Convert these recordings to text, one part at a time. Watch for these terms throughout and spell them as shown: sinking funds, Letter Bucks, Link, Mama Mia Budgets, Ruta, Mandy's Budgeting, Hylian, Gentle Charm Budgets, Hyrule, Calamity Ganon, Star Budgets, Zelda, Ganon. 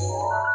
What?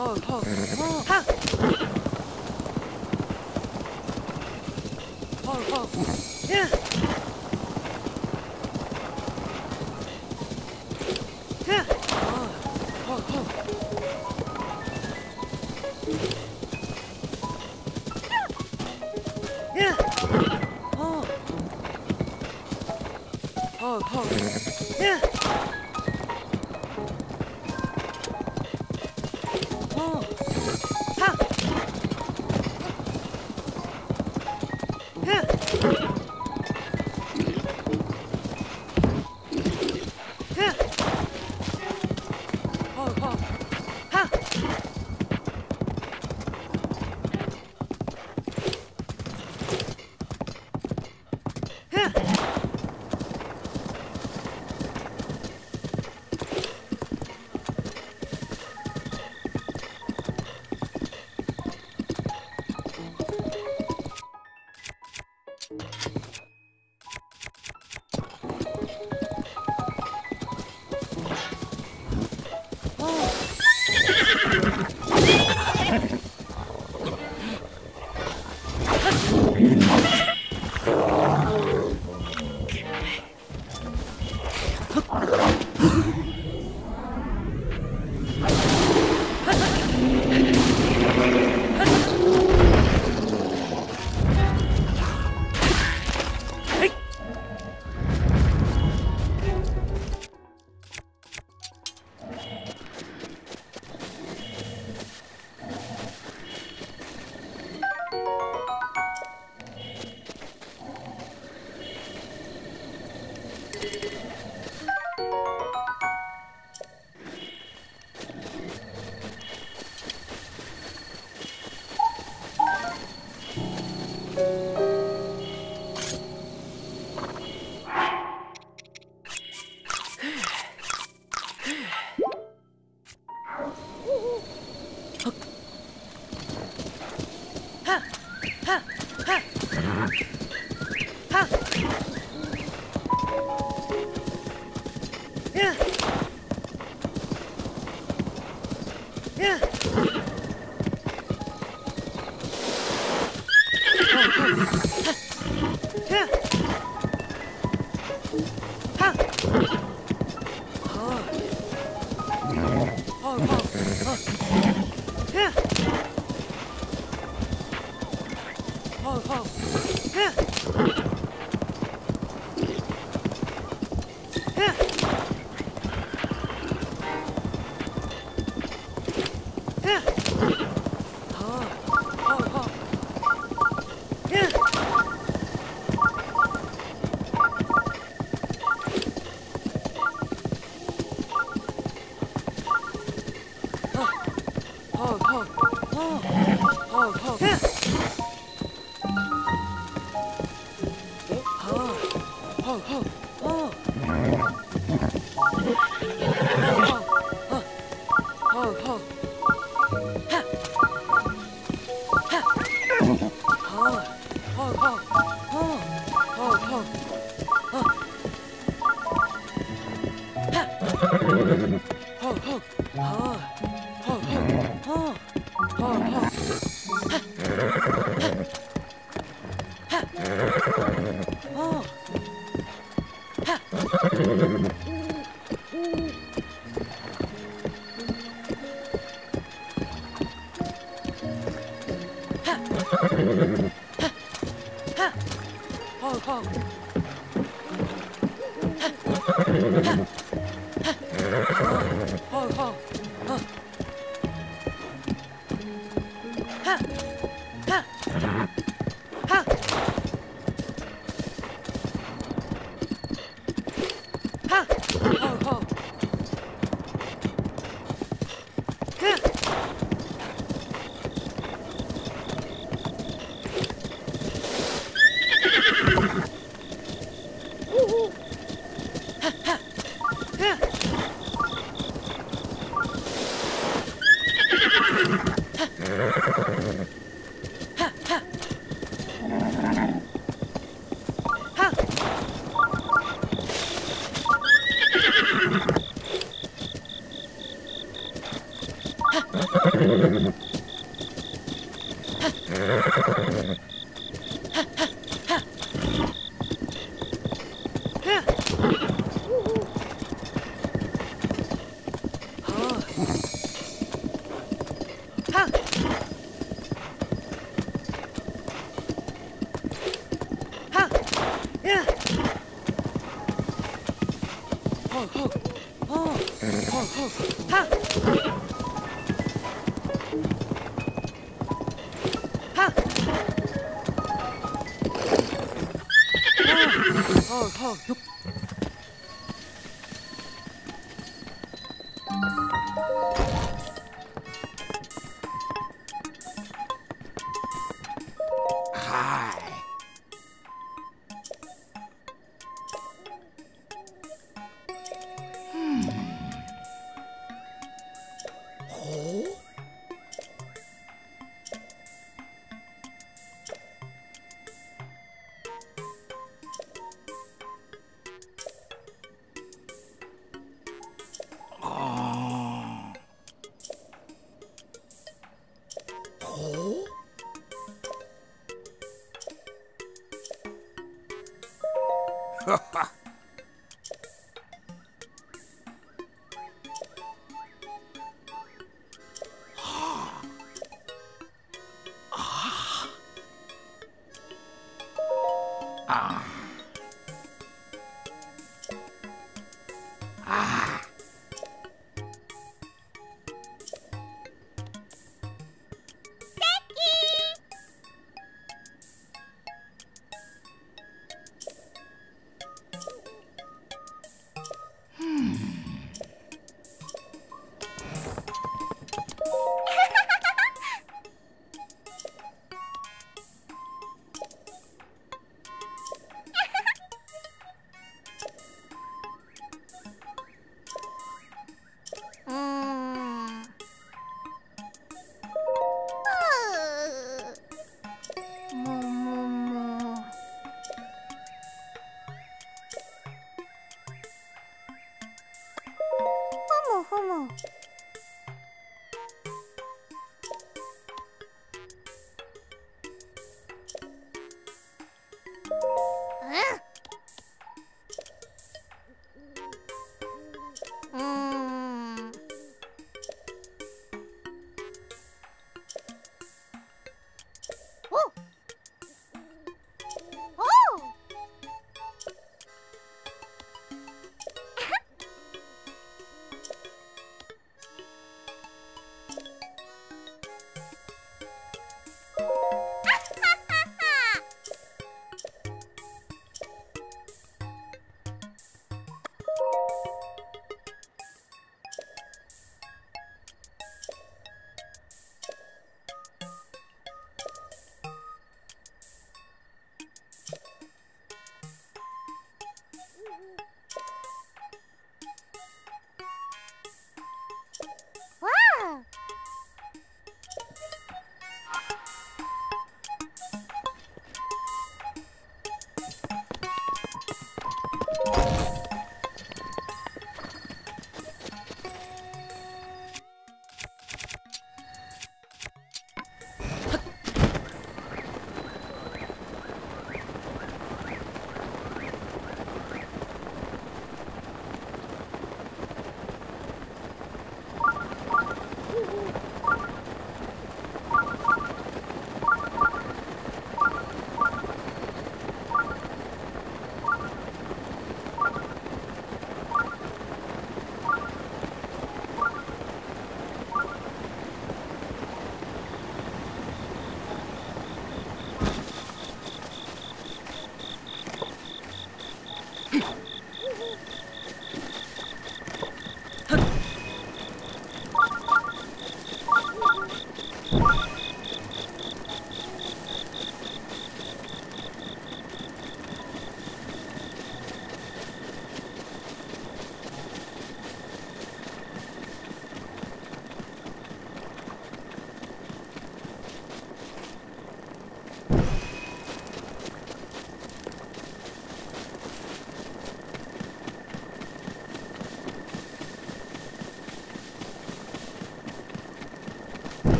ho, ho, ho, ha! Ho, ho, yeah! Yeah! Ho, ho, ho! Yeah! Ho! Ho, ho! Yeah! Ha!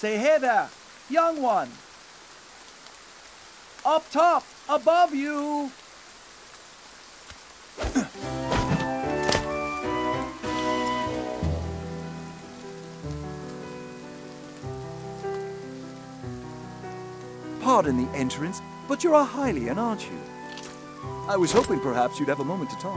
Say, hey there, young one. Up top, above you. Pardon the entrance, but you're a Hylian, aren't you? I was hoping perhaps you'd have a moment to talk.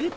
Hey!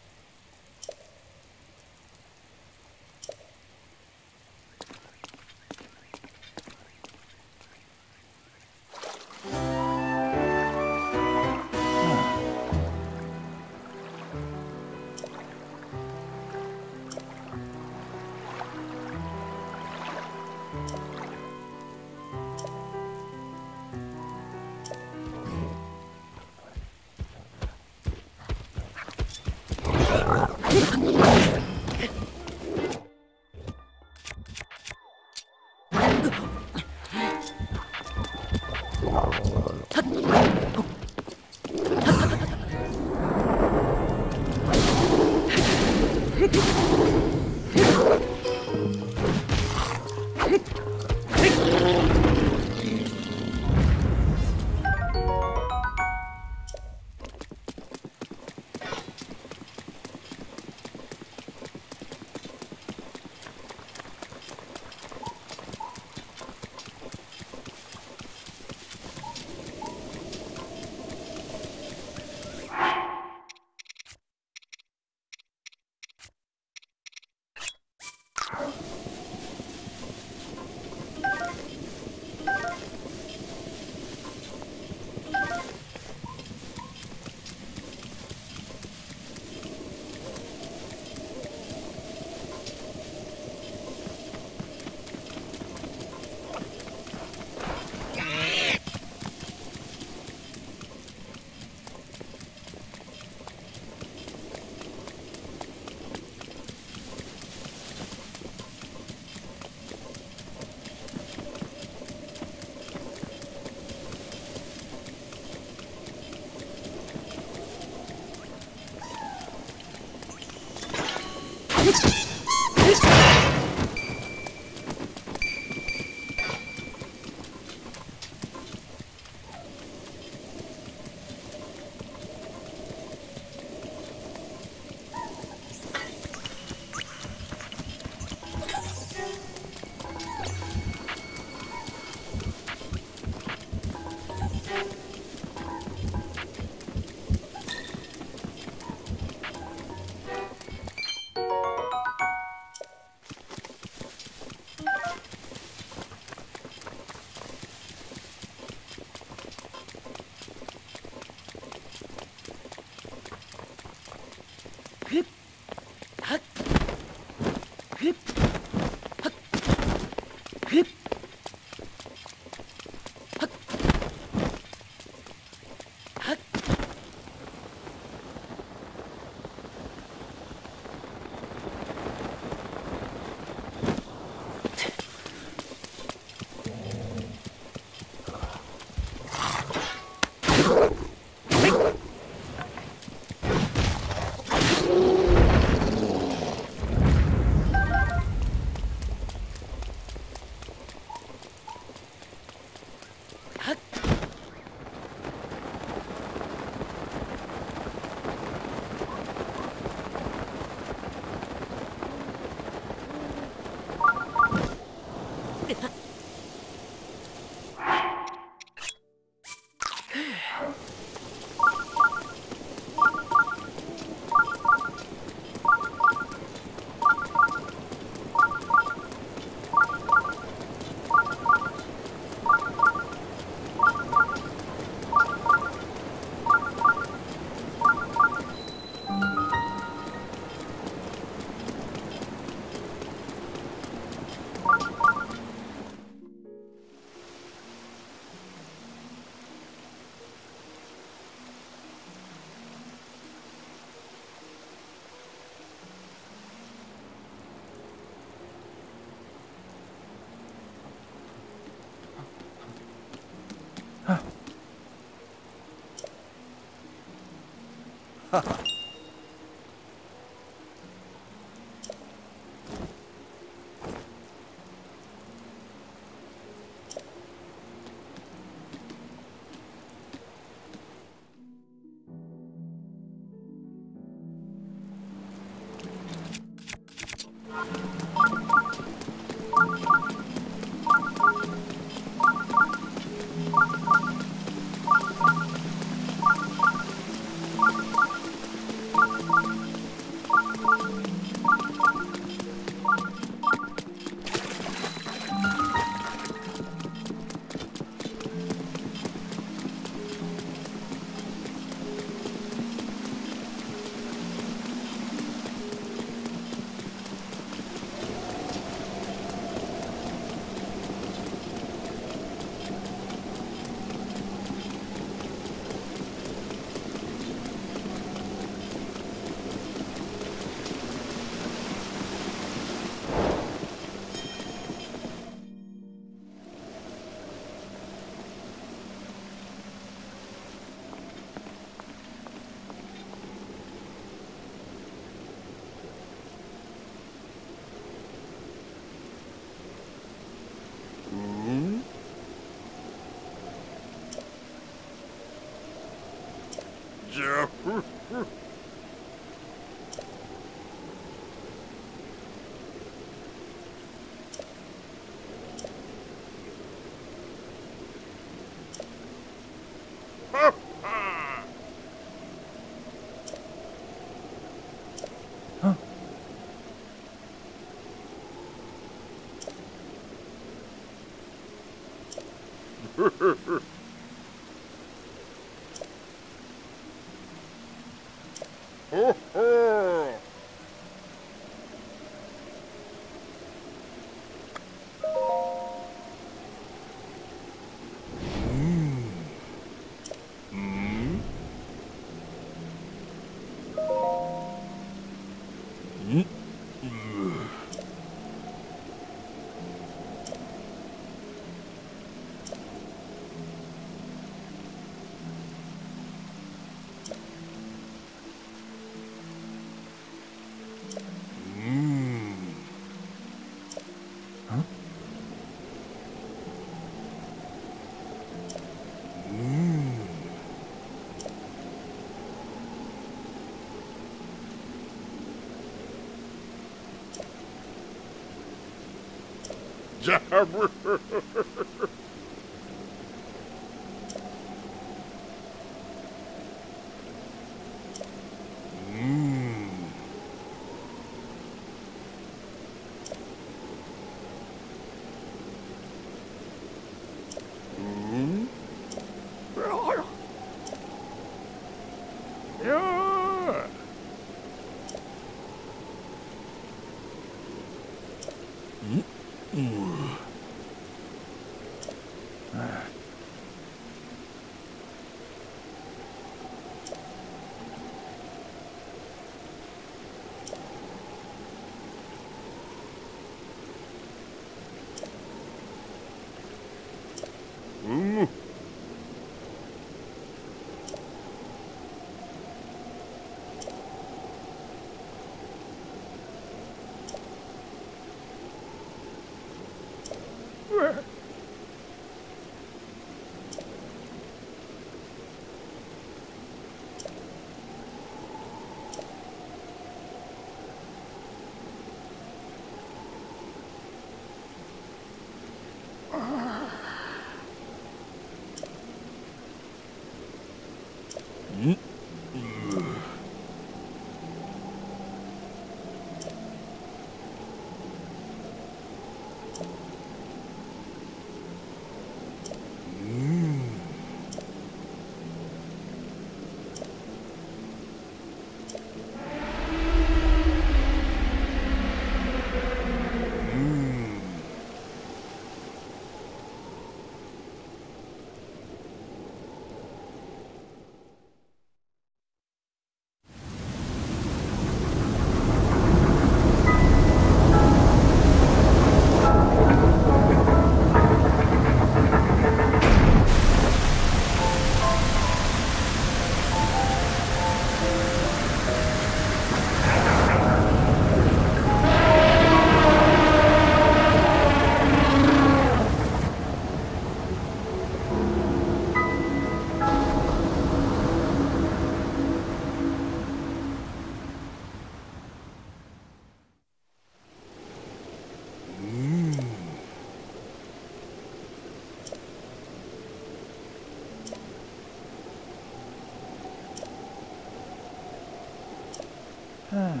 I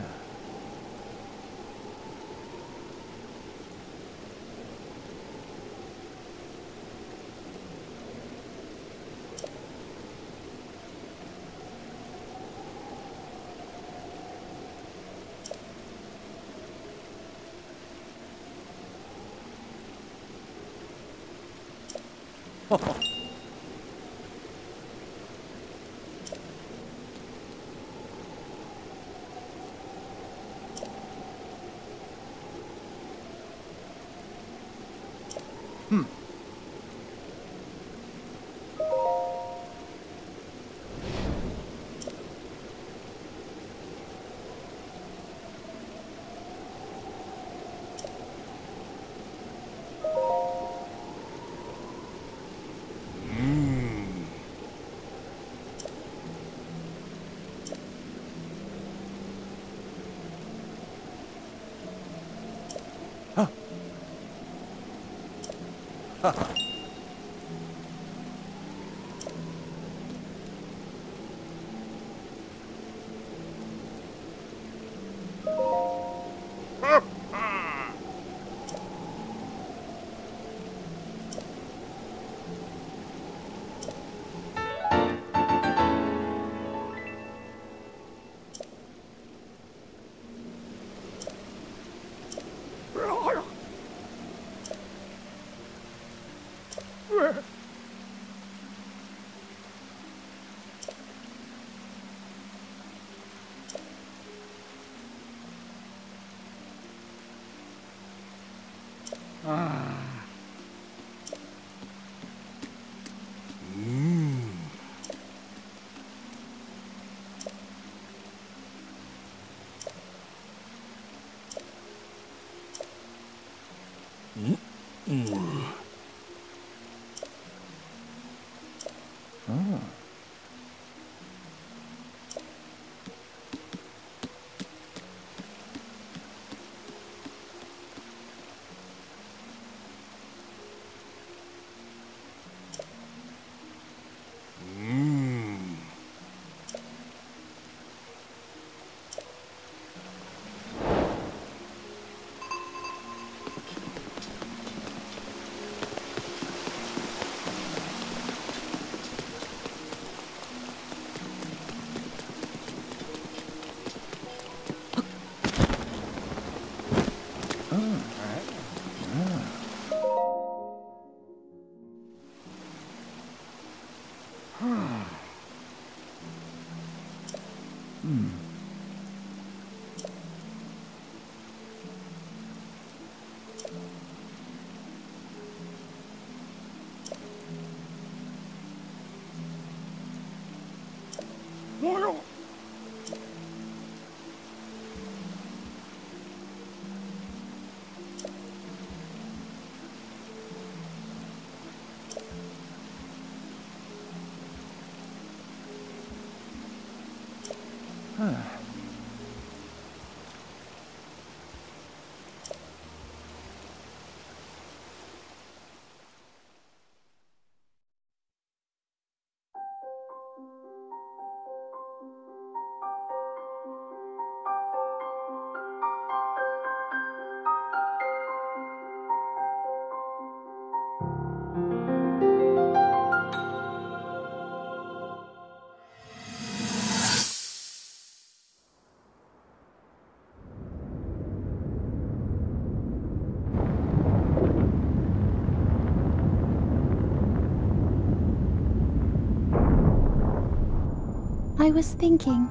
was thinking,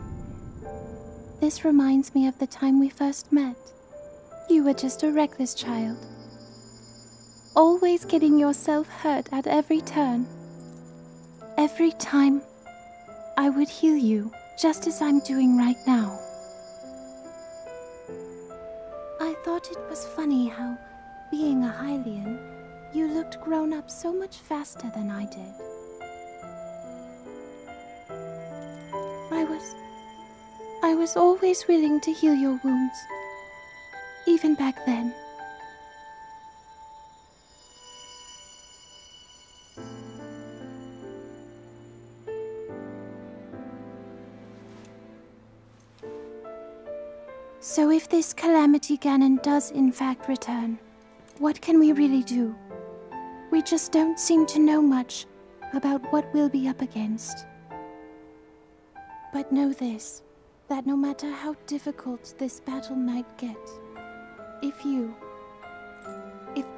this reminds me of the time we first met. You were just a reckless child, always getting yourself hurt at every turn. Every time, I would heal you, just as I'm doing right now. I thought it was funny how, being a Hylian, you looked grown up so much faster than I did. I was always willing to heal your wounds, even back then. So if this Calamity Ganon does in fact return, what can we really do? We just don't seem to know much about what we'll be up against. But know this, that no matter how difficult this battle might get, if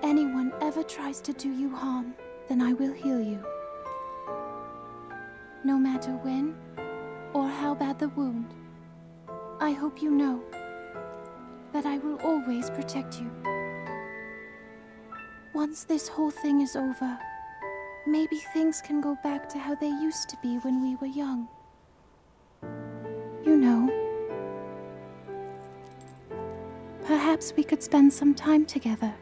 anyone ever tries to do you harm, then I will heal you. No matter when or how bad the wound, I hope you know that I will always protect you. Once this whole thing is over, maybe things can go back to how they used to be when we were young. You know, perhaps we could spend some time together.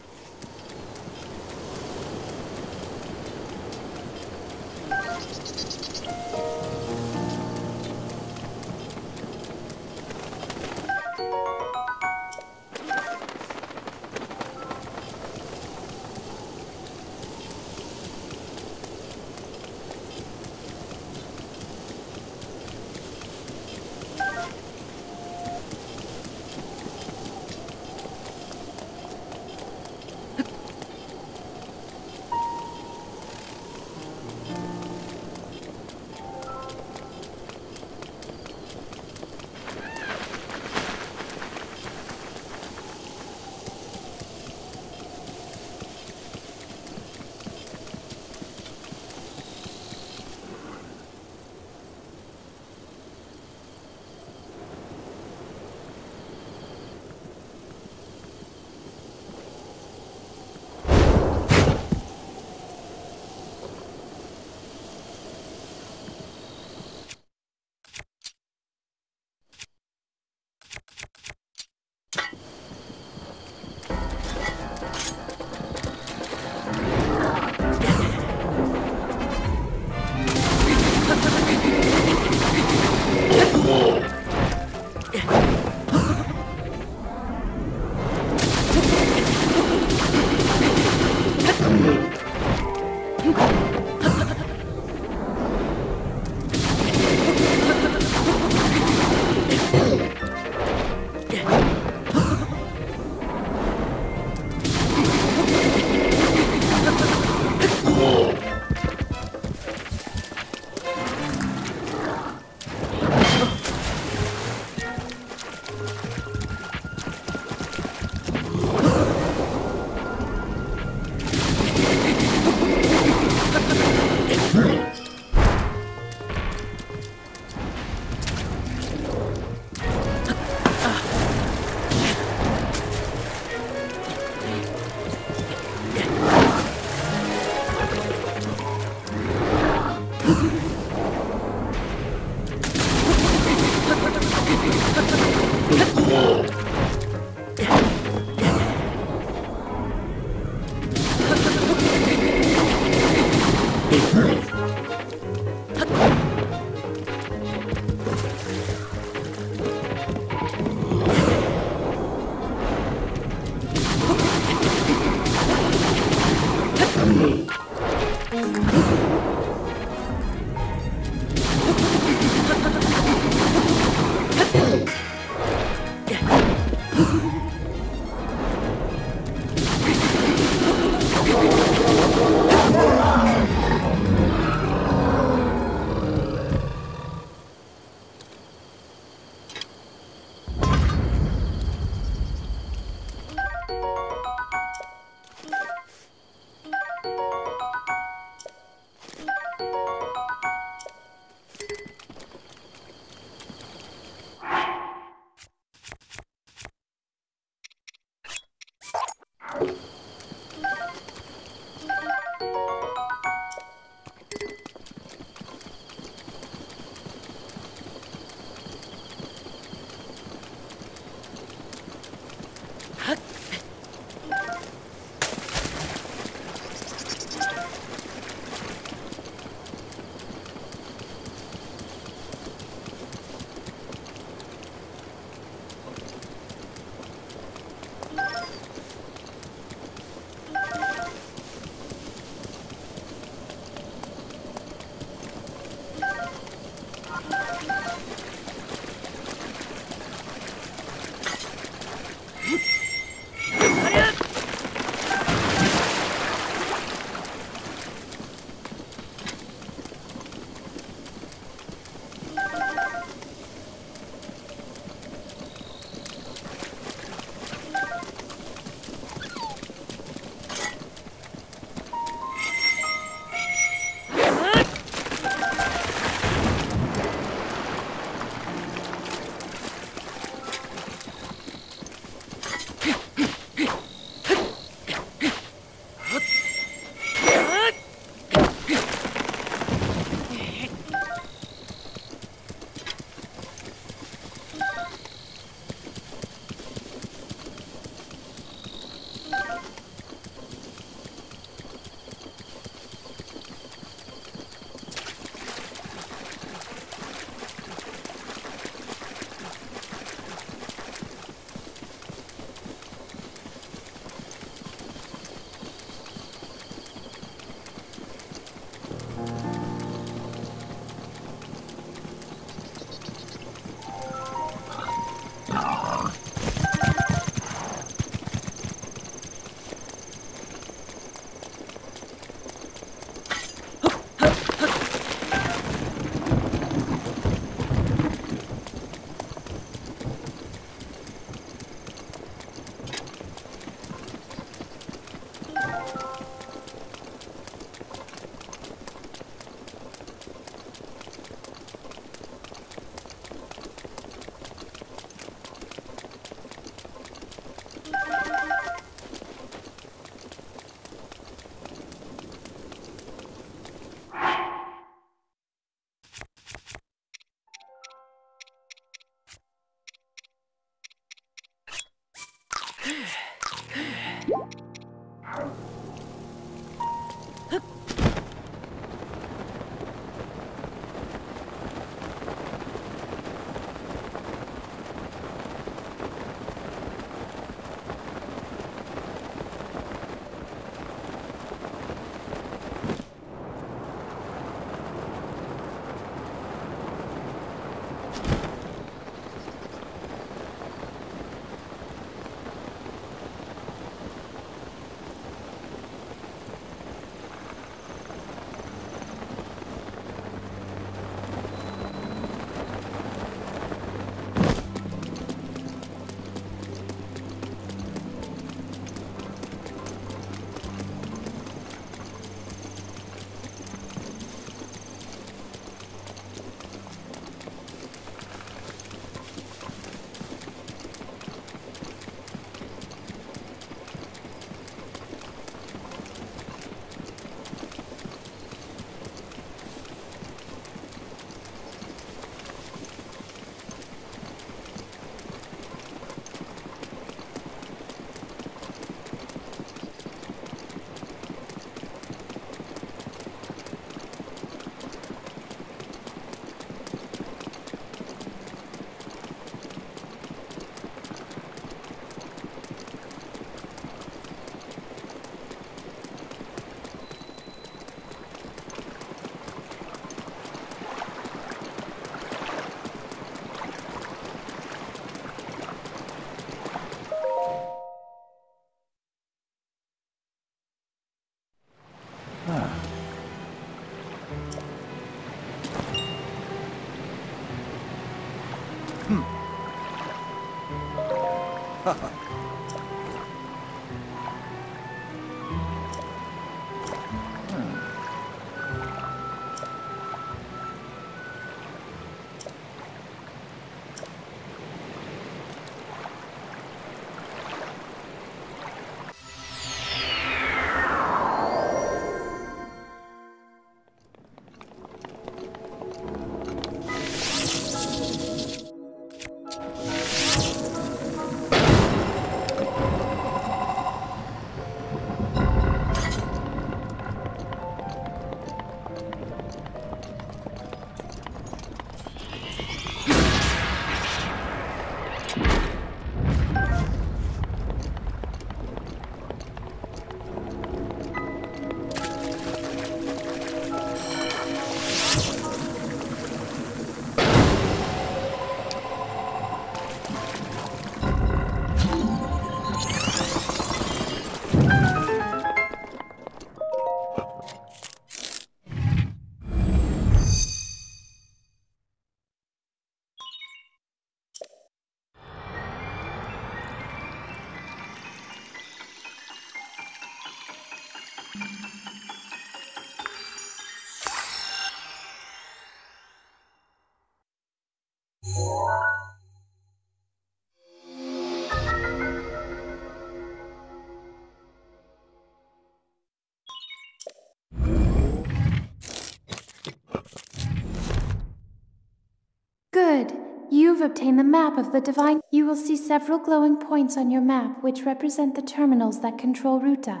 you've obtained the map of the divine. You will see several glowing points on your map which represent the terminals that control Ruta.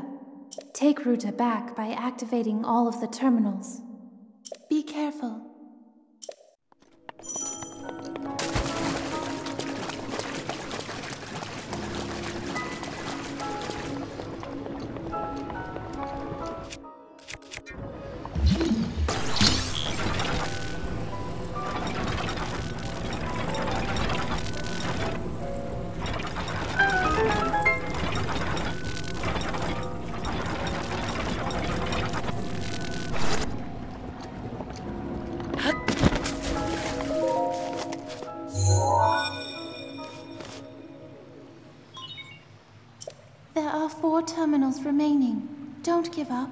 Take Ruta back by activating all of the terminals. Be careful. Terminals remaining. Don't give up.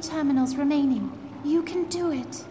Terminals remaining. You can do it.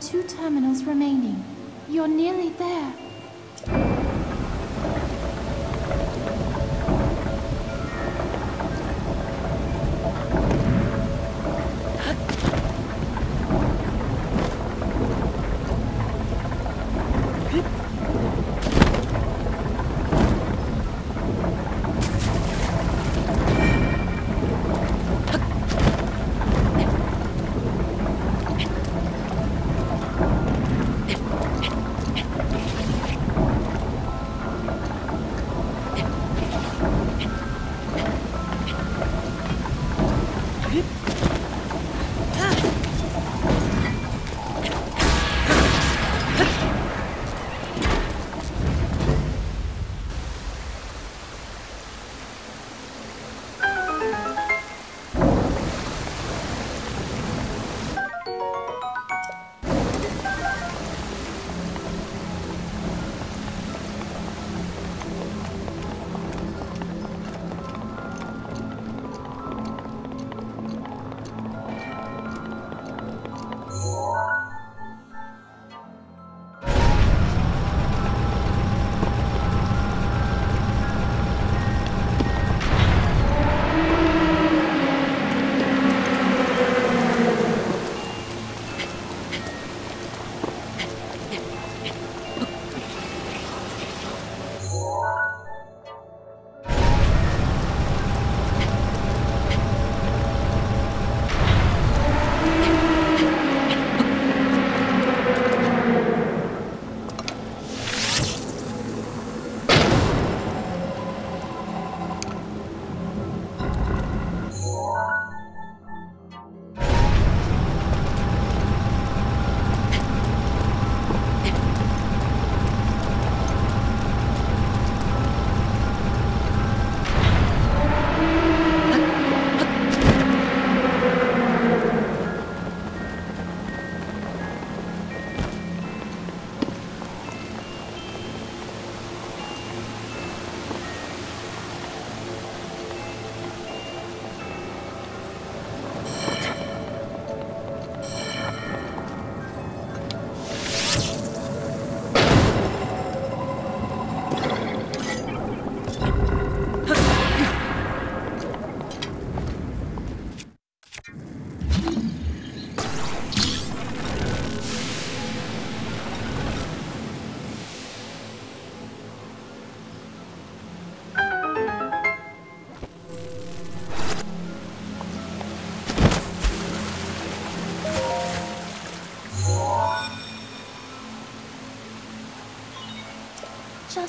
Two terminals remaining. You're nearly there.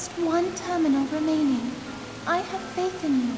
just one terminal remaining. I have faith in you.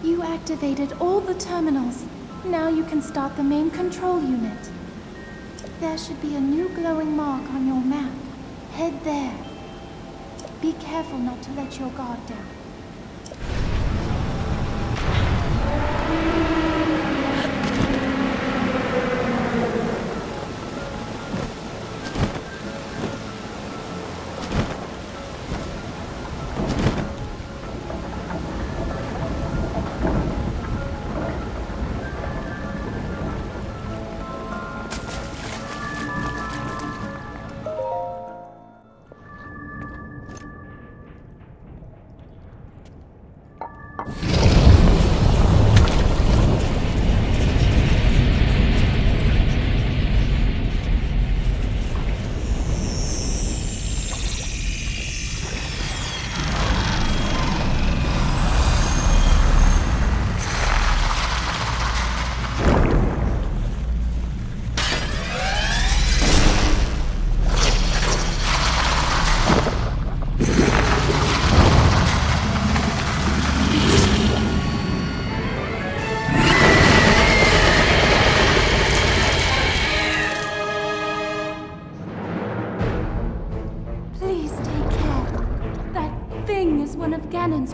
You activated all the terminals. Now you can start the main control unit. There should be a new glowing mark on your map. Head there. Be careful not to let your guard down.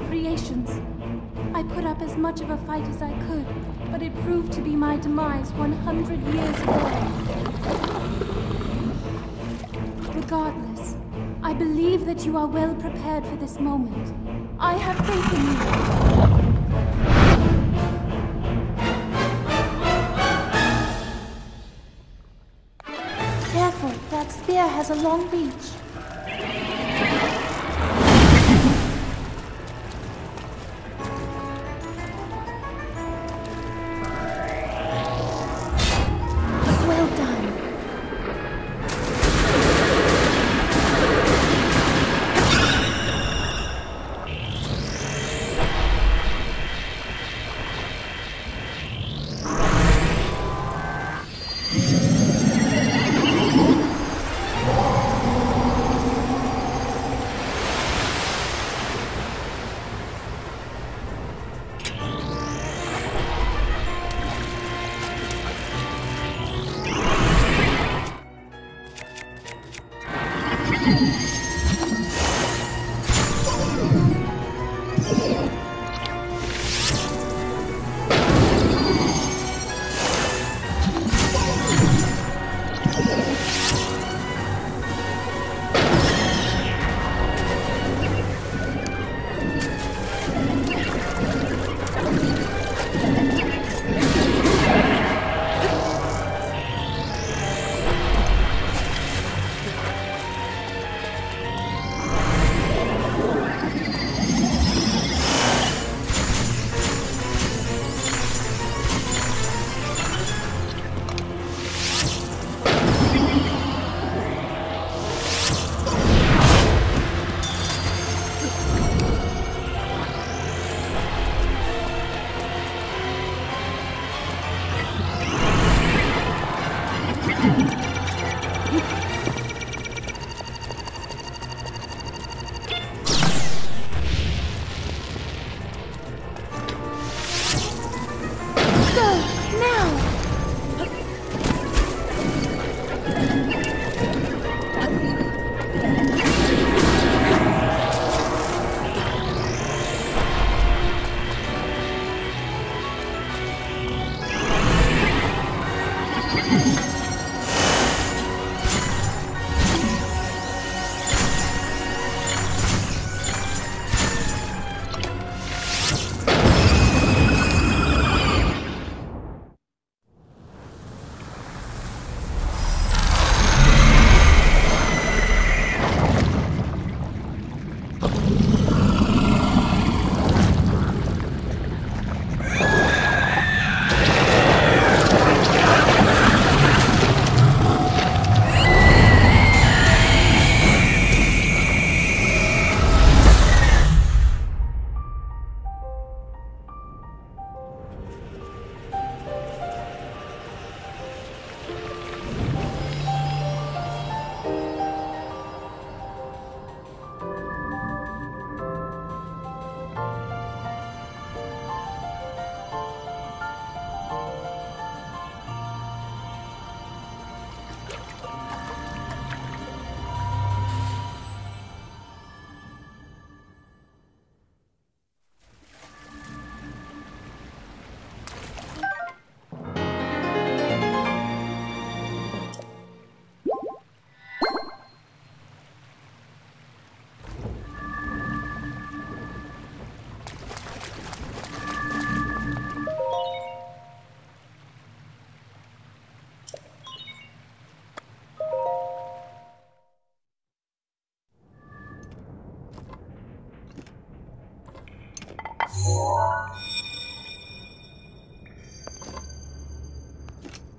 Creations. I put up as much of a fight as I could, but it proved to be my demise 100 years ago. Regardless, I believe that you are well prepared for this moment. I have faith in you. Careful, that spear has a long reach.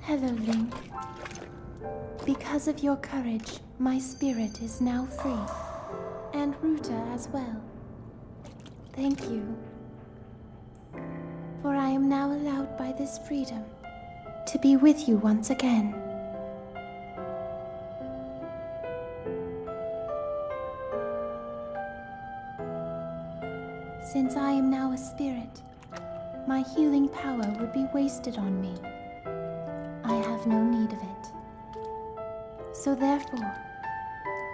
Hello, Link. Because of your courage, my spirit is now free. And Ruta as well. Thank you. For I am now allowed by this freedom to be with you once again. Since I am now a spirit, my healing power would be wasted on me. I have no need of it. So therefore,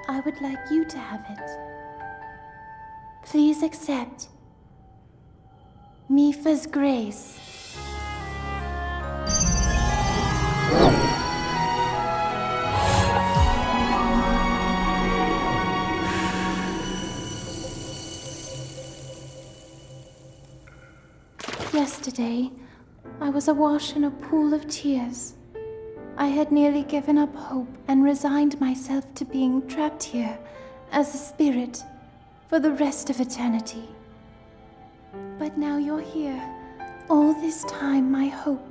I would like you to have it. Please accept Mifa's grace. Yesterday, I was awash in a pool of tears. I had nearly given up hope and resigned myself to being trapped here as a spirit for the rest of eternity. But now you're here. All this time, my hope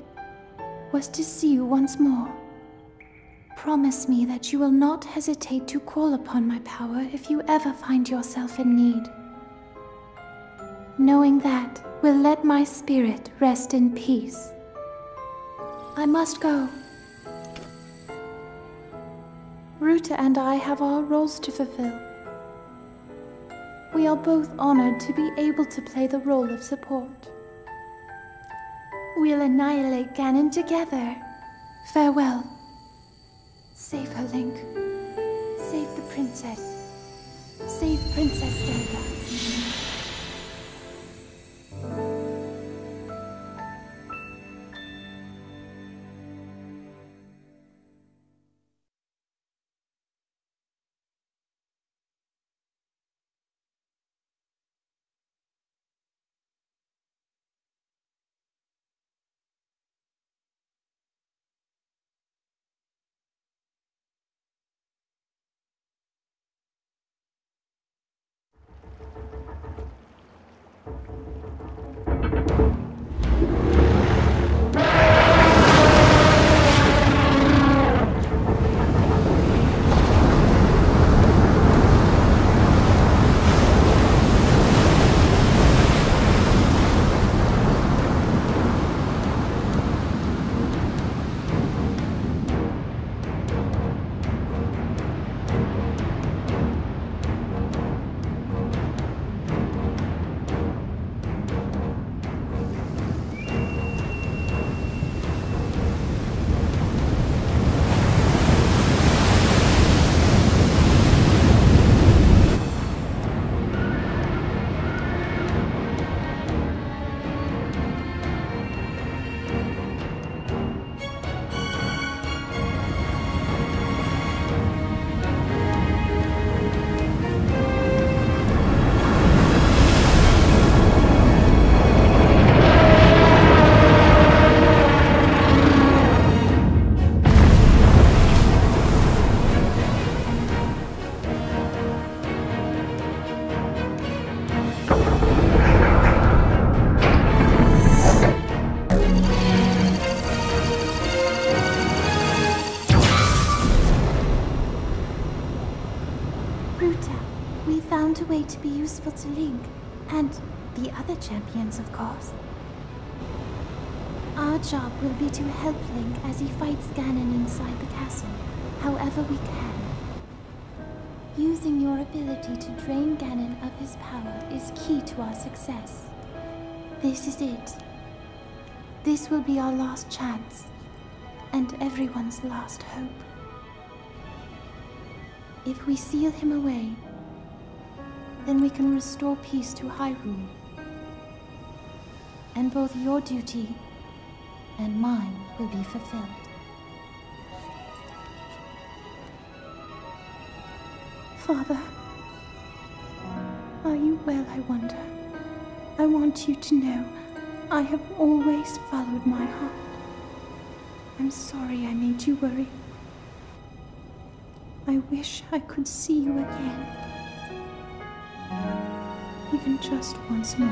was to see you once more. Promise me that you will not hesitate to call upon my power if you ever find yourself in need. Knowing that will let my spirit rest in peace. I must go. Ruta and I have our roles to fulfill. We are both honored to be able to play the role of support. We'll annihilate Ganon together. Farewell. Save her, Link. Save the princess. Save Princess Zelda. To be useful to Link, and the other champions, of course. Our job will be to help Link as he fights Ganon inside the castle, however we can. Using your ability to drain Ganon of his power is key to our success. This is it. This will be our last chance, and everyone's last hope. If we seal him away, then we can restore peace to Hyrule. And both your duty and mine will be fulfilled. Father, are you well, I wonder? I want you to know I have always followed my heart. I'm sorry I made you worry. I wish I could see you again. Even just once more.